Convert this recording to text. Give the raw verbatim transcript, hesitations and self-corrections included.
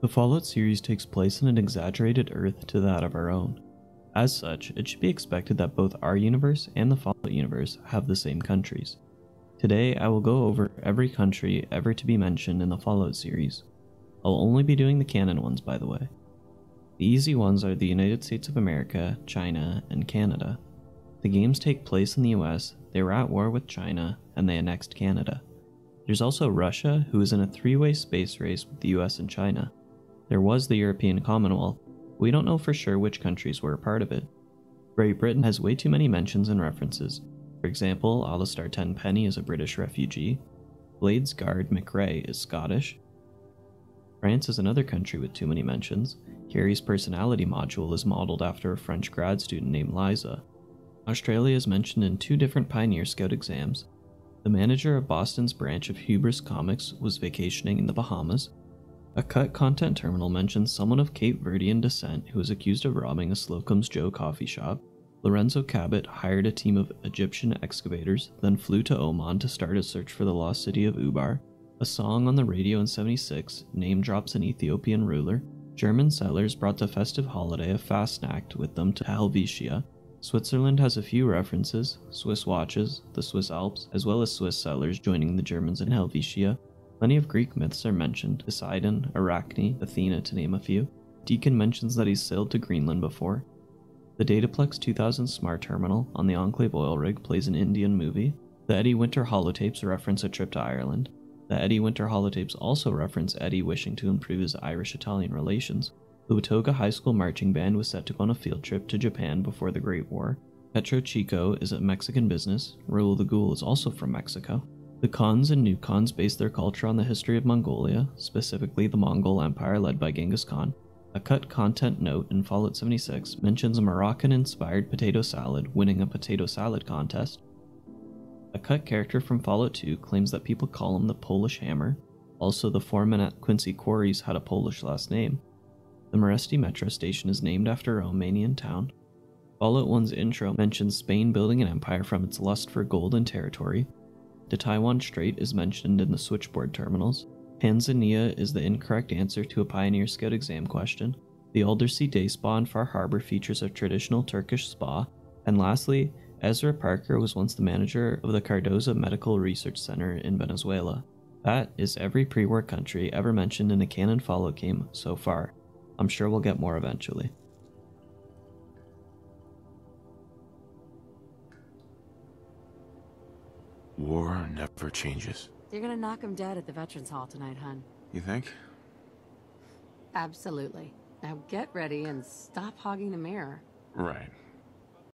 The Fallout series takes place in an exaggerated Earth to that of our own. As such, it should be expected that both our universe and the Fallout universe have the same countries. Today, I will go over every country ever to be mentioned in the Fallout series. I'll only be doing the canon ones, by the way. The easy ones are the United States of America, China, and Canada. The games take place in the U S, they were at war with China, and they annexed Canada. There's also Russia, who is in a three-way space race with the U S and China. There was the European Commonwealth. We don't know for sure which countries were a part of it. Great Britain has way too many mentions and references. For example, Alistair Tenpenny is a British refugee. Bladesguard McRae is Scottish. France is another country with too many mentions. Carrie's personality module is modeled after a French grad student named Liza. Australia is mentioned in two different Pioneer Scout exams. The manager of Boston's branch of Hubris Comics was vacationing in the Bahamas. A cut content terminal mentions someone of Cape Verdean descent who was accused of robbing a Slocum's Joe coffee shop. Lorenzo Cabot hired a team of Egyptian excavators, then flew to Oman to start a search for the lost city of Ubar. A song on the radio in seventy-six name drops an Ethiopian ruler. German settlers brought the festive holiday of Fastnacht with them to Helvetia. Switzerland has a few references, Swiss watches, the Swiss Alps, as well as Swiss settlers joining the Germans in Helvetia. Plenty of Greek myths are mentioned, Poseidon, Arachne, Athena to name a few. Deacon mentions that he's sailed to Greenland before. The Dataplex two thousand Smart Terminal on the Enclave oil rig plays an Indian movie. The Eddie Winter holotapes reference a trip to Ireland. The Eddie Winter holotapes also reference Eddie wishing to improve his Irish-Italian relations. The Watoga High School Marching Band was set to go on a field trip to Japan before the Great War. Petro Chico is a Mexican business. Raul the Ghoul is also from Mexico. The Khans and new Khans base their culture on the history of Mongolia, specifically the Mongol Empire led by Genghis Khan. A cut content note in Fallout seventy-six mentions a Moroccan-inspired potato salad winning a potato salad contest. A cut character from Fallout two claims that people call him the Polish Hammer. Also, the foreman at Quincy Quarries had a Polish last name. The Moresti metro station is named after a Romanian town. Fallout one's intro mentions Spain building an empire from its lust for gold and territory. The Taiwan Strait is mentioned in the switchboard terminals. Tanzania is the incorrect answer to a Pioneer Scout exam question. The Aldersea Day Spa in Far Harbor features a traditional Turkish spa. And lastly, Ezra Parker was once the manager of the Cardoza Medical Research Center in Venezuela. That is every pre-war country ever mentioned in a canon Fallout game so far. I'm sure we'll get more eventually. War never changes. You're gonna knock him dead at the Veterans Hall tonight, hun. You think? Absolutely. Now get ready and stop hogging the mirror. Right.